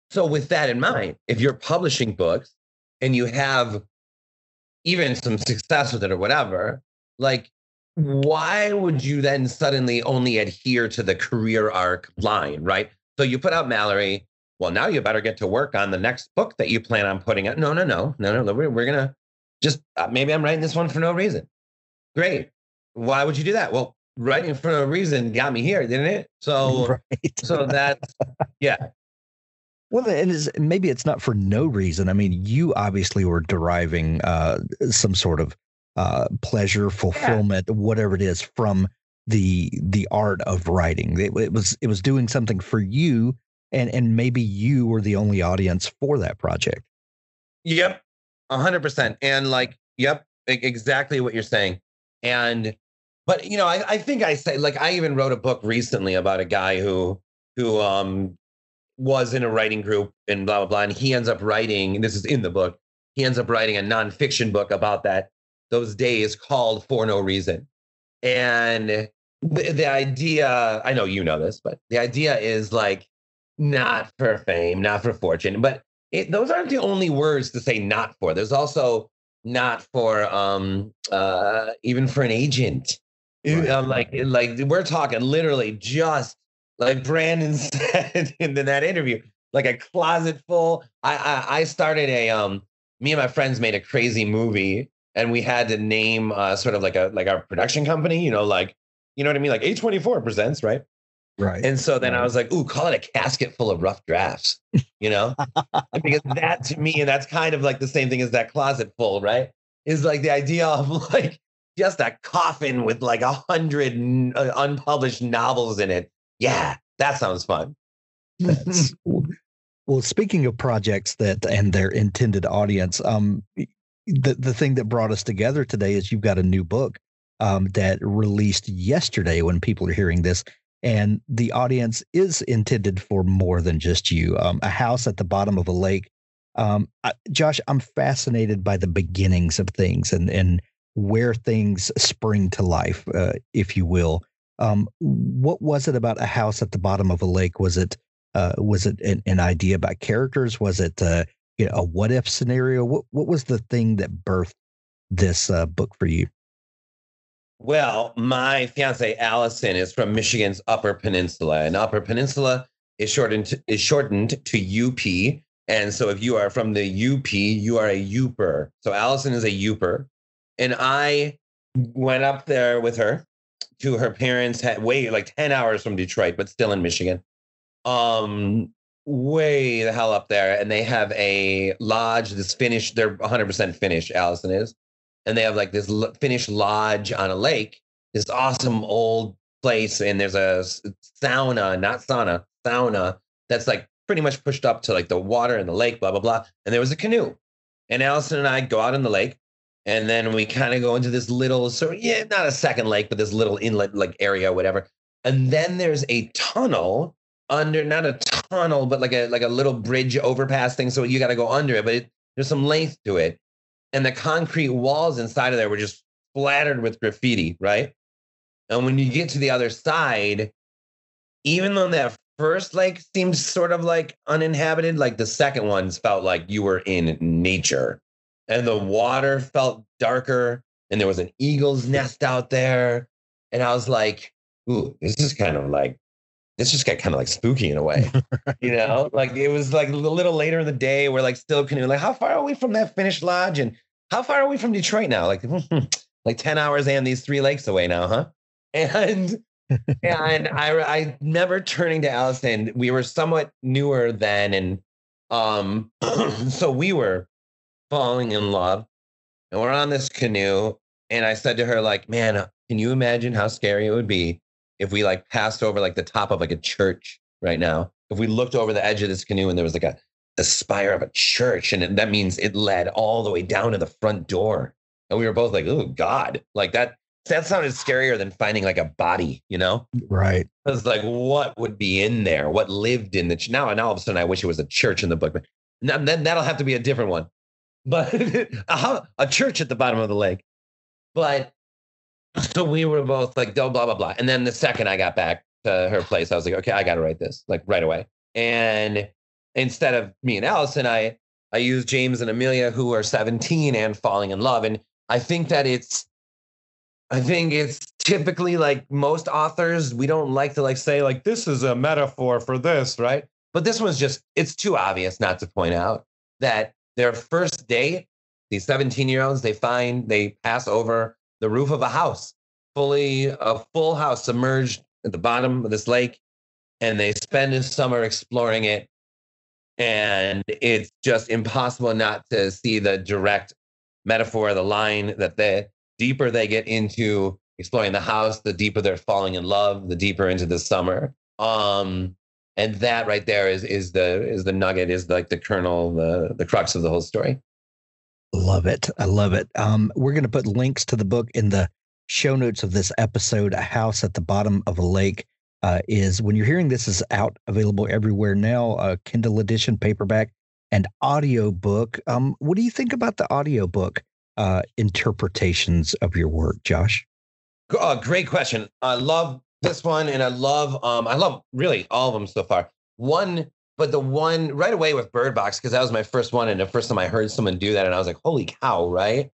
So with that in mind, if you're publishing books and you have even some success with it or whatever, like, why would you then suddenly only adhere to the career arc line, right? So you put out Mallory. Well, now you better get to work on the next book that you plan on putting out. No, no, no, no, no. We're, we're going to just, uh, maybe I'm writing this one for no reason. Great. Why would you do that? Well, writing for no reason got me here, didn't it? So, right. so that's, yeah. Well, and it's, maybe it's not for no reason. I mean, you obviously were deriving uh, some sort of uh, pleasure, fulfillment, yeah. whatever it is, from the the art of writing. It, it was it was doing something for you. And and maybe you were the only audience for that project. Yep, one hundred percent. And like, yep, exactly what you're saying. And, but, you know, I, I think I say, like, I even wrote a book recently about a guy who, who um, was in a writing group and blah, blah, blah. And he ends up writing, and this is in the book, he ends up writing a nonfiction book about that, those days, called For No Reason. And the, the idea, I know you know this, but the idea is like, not for fame, not for fortune, but it, those aren't the only words to say not for. There's also not for, um, uh, even for an agent. Right. Um, like, like we're talking literally just like Brandon said in that interview, like a closet full. I, I, I started a, um, me and my friends made a crazy movie, and we had to name uh, sort of like a, like our production company, you know, like, you know what I mean? Like A twenty-four Presents, right? Right. And so then I was like, ooh, call it a casket full of rough drafts, you know, because that to me, and that's kind of like the same thing as that closet full, right? Is like the idea of like just a coffin with like a hundred n- unpublished novels in it. Yeah, that sounds fun. That's, well, speaking of projects that and their intended audience, um, the, the thing that brought us together today is you've got a new book um, that released yesterday when people are hearing this. And the audience is intended for more than just you. Um, a House at the Bottom of a Lake. Um, I, Josh, I'm fascinated by the beginnings of things and and where things spring to life, uh, if you will. Um, what was it about A House at the Bottom of a Lake? Was it uh, was it an, an idea about characters? Was it uh, you know, a what if scenario? What what was the thing that birthed this uh, book for you? Well, my fiance Allison is from Michigan's Upper Peninsula, and Upper Peninsula is shortened to, is shortened to U P. And so, if you are from the U P, you are a youper. So Allison is a youper, and I went up there with her to her parents, had way like ten hours from Detroit, but still in Michigan, um, way the hell up there. And they have a lodge that's finished; they're one hundred percent finished. Allison is. And they have like this Finnish lodge on a lake, this awesome old place. And there's a sauna, not sauna, sauna that's like pretty much pushed up to like the water and the lake, blah, blah, blah. And there was a canoe. and Allison and I go out in the lake, and then we kind of go into this little, so yeah, not a second lake, but this little inlet like area, whatever. And then there's a tunnel under, not a tunnel, but like a like a little bridge overpass thing. So you got to go under it, but it, there's some length to it. And the concrete walls inside of there were just splattered with graffiti, right? And when you get to the other side, even though that first lake seemed sort of like uninhabited, like the second one felt like you were in nature. And the water felt darker, and there was an eagle's nest out there. And I was like, ooh, this is kind of like, this just got kind of like spooky in a way, you know, like it was like a little later in the day. We're like still canoeing, like how far are we from that Finnish lodge? And how far are we from Detroit now? Like, like ten hours and these three lakes away now, huh? And, and I, I never turning to Allison, we were somewhat newer then. And um, so we were falling in love, and we're on this canoe. And I said to her, like, man, can you imagine how scary it would be if we like passed over like the top of like a church right now? If we looked over the edge of this canoe and there was like a, a spire of a church, and it, that means it led all the way down to the front door. And we were both like, oh God, like that, that sounded scarier than finding like a body, you know? Right. Because like, what would be in there? What lived in the ch- now? And all of a sudden I wish it was a church in the book, but now, then that'll have to be a different one, but a, a church at the bottom of the lake. But so we were both like, blah, blah, blah. And then the second I got back to her place, I was like, okay, I got to write this like right away. And instead of me and Allison, I, I used James and Amelia, who are seventeen and falling in love. And I think that it's, I think it's typically like most authors, we don't like to like say like, this is a metaphor for this, right? But this one's just, it's too obvious not to point out that their first date, these seventeen year olds, they find, they pass over the roof of a house, fully a full house submerged at the bottom of this lake. And they spend the summer exploring it. And it's just impossible not to see the direct metaphor, the line that the deeper they get into exploring the house, the deeper they're falling in love, the deeper into the summer. Um, and that right there is is the is the nugget, is like the kernel, the the crux of the whole story. Love it. I love it. Um, we're going to put links to the book in the show notes of this episode. A House at the Bottom of a Lake uh, is, when you're hearing this, is out, available everywhere now, uh, Kindle edition, paperback, and audiobook. Um, what do you think about the audiobook uh, interpretations of your work, Josh? Uh, great question. I love this one, and I love, um, I love really all of them so far. One But the one right away with Bird Box, because that was my first one, and the first time I heard someone do that, and I was like, holy cow, right?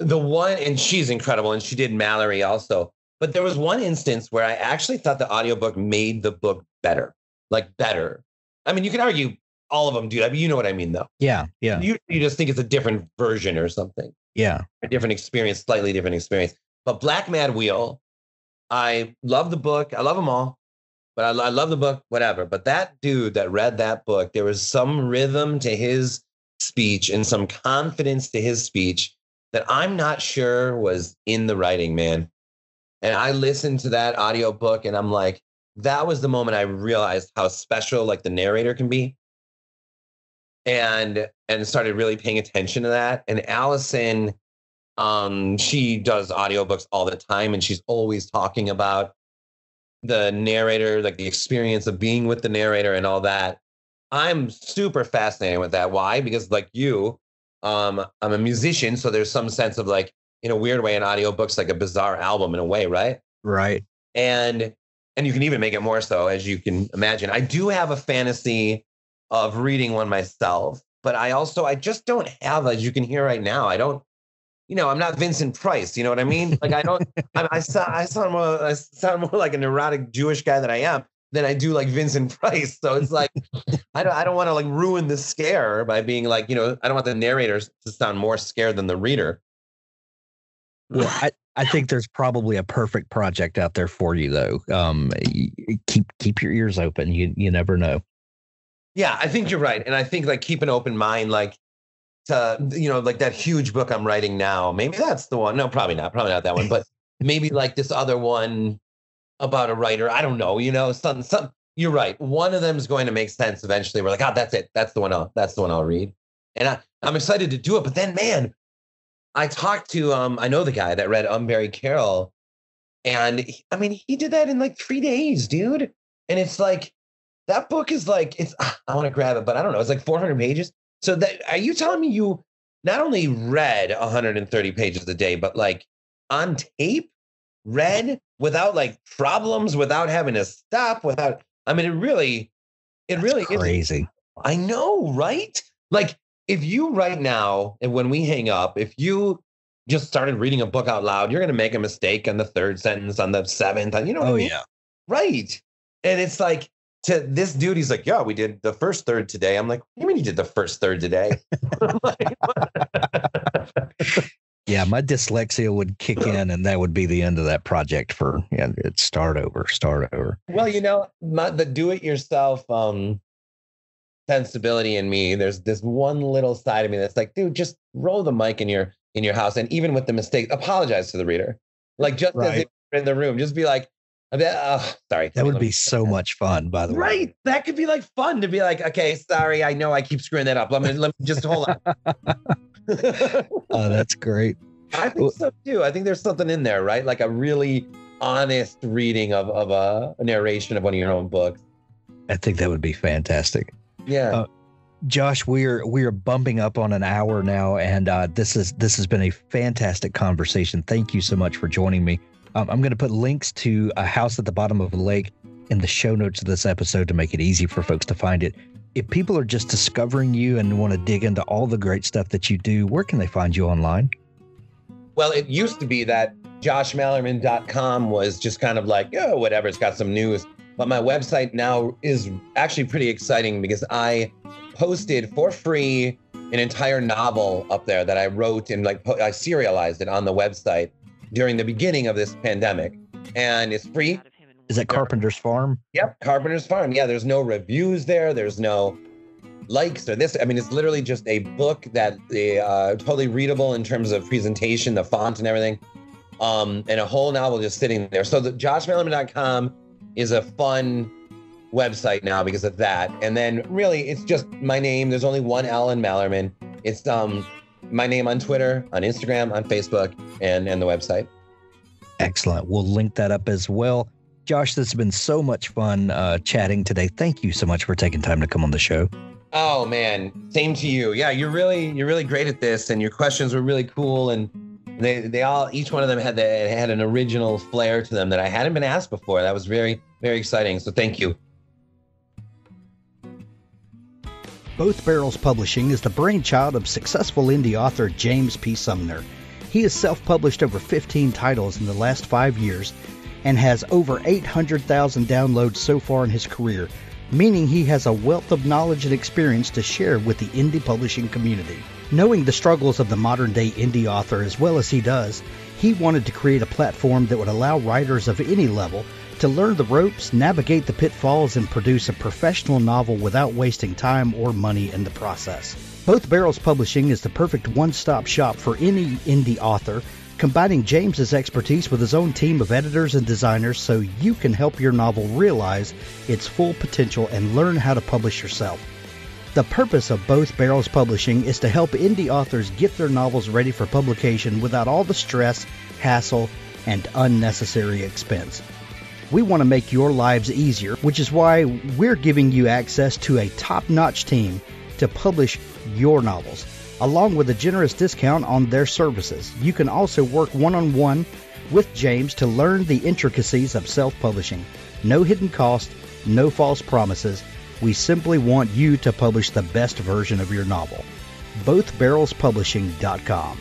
The one, and she's incredible, and she did Mallory also. But there was one instance where I actually thought the audiobook made the book better, like better. I mean, you can argue all of them do that, but you know what I mean, though. Yeah, yeah. You, you just think it's a different version or something. Yeah. A different experience, slightly different experience. But Black Mad Wheel, I love the book. I love them all. But I, I love the book, whatever. But that dude that read that book, there was some rhythm to his speech and some confidence to his speech that I'm not sure was in the writing, man. And I listened to that audiobook, and I'm like, that was the moment I realized how special like the narrator can be. And and started really paying attention to that. And Allison, um, she does audiobooks all the time, and she's always talking about the narrator, like the experience of being with the narrator and all that. I'm super fascinated with that. Why? Because like you, um, I'm a musician. So there's some sense of like, in a weird way, an audiobook's like a bizarre album in a way, right? Right. And, and you can even make it more so, as you can imagine. I do have a fantasy of reading one myself, but I also, I just don't have, as you can hear right now, I don't, you know, I'm not Vincent Price. You know what I mean? Like, I don't, I, I, sound, I, sound more, I sound more like a neurotic Jewish guy that I am than I do like Vincent Price. So it's like, I don't, I don't want to like ruin the scare by being like, you know, I don't want the narrators to sound more scared than the reader. Well, I, I think there's probably a perfect project out there for you, though. Um, keep, keep your ears open. You, you never know. Yeah, I think you're right. And I think like keep an open mind, like, to, you know, like that huge book I'm writing now. Maybe that's the one. No, probably not. Probably not that one. But maybe like this other one about a writer. I don't know. You know, some, some, you're right. One of them is going to make sense eventually. We're like, oh, that's it. That's the one I'll, that's the one I'll read. And I, I'm excited to do it. But then, man, I talked to, um, I know the guy that read Unbury Carol. And he, I mean, he did that in like three days, dude. And it's like, that book is like, it's, I want to grab it, but I don't know. It's like four hundred pages. So that, are you telling me you not only read one hundred thirty pages a day, but like on tape, read without like problems, without having to stop, without, I mean, it really, it That's really crazy. Is. I know, right? Like if you right now, and when we hang up, if you just started reading a book out loud, you're going to make a mistake on the third sentence, on the seventh, on, you know what oh, I mean? Yeah. Right. And it's like, to this dude, he's like, yeah, we did the first third today. I'm like, what do you mean you did the first third today? Yeah, my dyslexia would kick in, and that would be the end of that project for, yeah, it'd start over, start over. Well, you know, my, the do-it-yourself um, sensibility in me, there's this one little side of me that's like, dude, just roll the mic in your in your house. And even with the mistake, apologize to the reader. Like, just right. as if you're in the room, just be like, I mean, oh, sorry. That would be so much fun, by the way. Right. That could be like fun to be like, okay, sorry, I know I keep screwing that up. Let me, let me just hold on. Oh, that's great. I think so too. I think there's something in there, right? Like a really honest reading of, of a, a narration of one of your own books. I think that would be fantastic. Yeah. Uh, Josh, we are we are bumping up on an hour now, and uh, this is this has been a fantastic conversation. Thank you so much for joining me. Um, I'm going to put links to A House at the Bottom of a Lake in the show notes of this episode to make it easy for folks to find it. If people are just discovering you and want to dig into all the great stuff that you do, where can they find you online? Well, it used to be that josh malerman dot com was just kind of like, oh, whatever, it's got some news. But my website now is actually pretty exciting because I posted for free an entire novel up there that I wrote and like I serialized it on the website during the beginning of this pandemic, and it's free. Is that Carpenter's Farm? Yep, Carpenter's Farm. Yeah, there's no reviews there. There's no likes or this. I mean, it's literally just a book that the uh, totally readable in terms of presentation, the font and everything, um, and a whole novel just sitting there. So the josh malerman dot com is a fun website now because of that. And then really, it's just my name. There's only one Alan Malerman. It's um. my name on Twitter, on Instagram, on Facebook, and, and the website. Excellent. We'll link that up as well. Josh, this has been so much fun uh, chatting today. Thank you so much for taking time to come on the show. Oh, man. Same to you. Yeah, you're really you're really great at this, and your questions were really cool. And they they all, each one of them had the, had an original flair to them that I hadn't been asked before. That was very, very exciting. So thank you. Both Barrels Publishing is the brainchild of successful indie author James P. Sumner. He has self-published over fifteen titles in the last five years and has over eight hundred thousand downloads so far in his career, meaning he has a wealth of knowledge and experience to share with the indie publishing community. Knowing the struggles of the modern-day indie author as well as he does, he wanted to create a platform that would allow writers of any level to learn the ropes, navigate the pitfalls, and produce a professional novel without wasting time or money in the process. Both Barrels Publishing is the perfect one-stop shop for any indie author, combining James's expertise with his own team of editors and designers so you can help your novel realize its full potential and learn how to publish yourself. The purpose of Both Barrels Publishing is to help indie authors get their novels ready for publication without all the stress, hassle, and unnecessary expense. We want to make your lives easier, which is why we're giving you access to a top-notch team to publish your novels, along with a generous discount on their services. You can also work one-on-one with James to learn the intricacies of self-publishing. No hidden cost, no false promises. We simply want you to publish the best version of your novel. both barrels publishing dot com